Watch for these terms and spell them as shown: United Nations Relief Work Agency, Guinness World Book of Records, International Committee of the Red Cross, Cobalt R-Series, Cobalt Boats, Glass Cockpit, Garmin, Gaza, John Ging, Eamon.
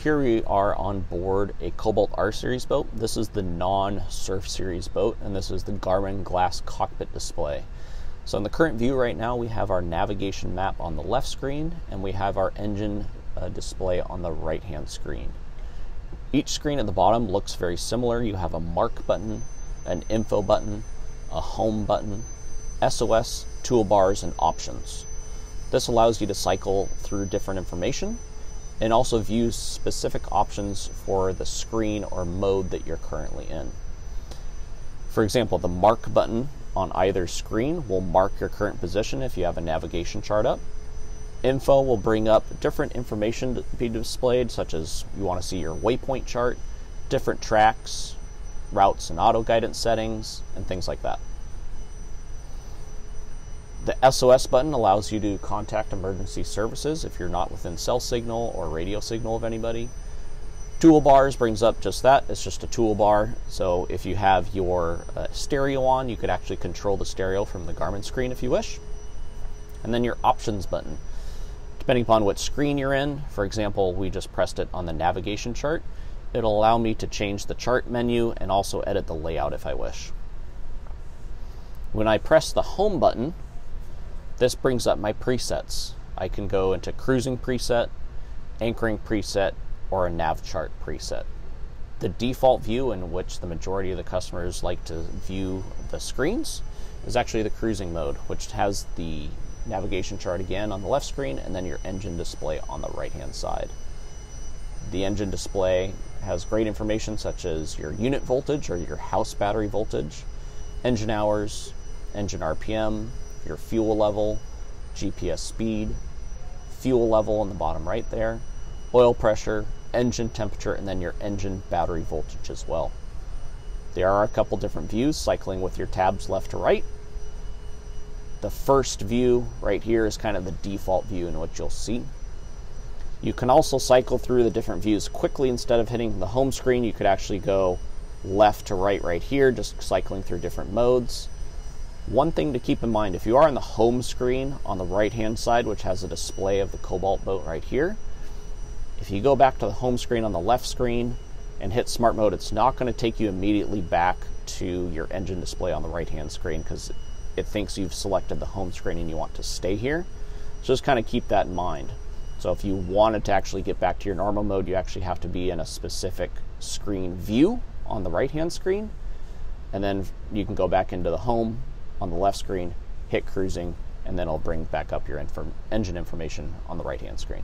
Here we are on board a Cobalt R-Series boat. This is the non-Surf Series boat, and this is the Garmin glass cockpit display. So in the current view right now, we have our navigation map on the left screen, and we have our engine display on the right-hand screen. Each screen at the bottom looks very similar. You have a mark button, an info button, a home button, SOS, toolbars, and options. This allows you to cycle through different information and also view specific options for the screen or mode that you're currently in. For example, the mark button on either screen will mark your current position if you have a navigation chart up. Info will bring up different information to be displayed, such as you want to see your waypoint chart, different tracks, routes and auto guidance settings, and things like that. The SOS button allows you to contact emergency services if you're not within cell signal or radio signal of anybody. Toolbars brings up just that. It's just a toolbar. So if you have your stereo on, you could actually control the stereo from the Garmin screen if you wish. And then your options button. Depending upon what screen you're in, for example, we just pressed it on the navigation chart. It'll allow me to change the chart menu and also edit the layout if I wish. When I press the home button, this brings up my presets. I can go into cruising preset, anchoring preset, or a nav chart preset. The default view in which the majority of the customers like to view the screens is actually the cruising mode, which has the navigation chart again on the left screen and then your engine display on the right-hand side. The engine display has great information such as your unit voltage or your house battery voltage, engine hours, engine RPM, your fuel level, GPS speed, fuel level on the bottom right there, oil pressure, engine temperature, and then your engine battery voltage as well. There are a couple different views, cycling with your tabs left to right. The first view right here is kind of the default view in which you'll see. You can also cycle through the different views quickly. Instead of hitting the home screen, you could actually go left to right right here, just cycling through different modes. One thing to keep in mind, if you are on the home screen on the right-hand side, which has a display of the Cobalt boat right here, if you go back to the home screen on the left screen and hit smart mode, it's not going to take you immediately back to your engine display on the right-hand screen because it thinks you've selected the home screen and you want to stay here. So just kind of keep that in mind. So if you wanted to actually get back to your normal mode, you actually have to be in a specific screen view on the right-hand screen, and then you can go back into the home on the left screen, hit cruising, and then it'll bring back up your engine information on the right-hand screen.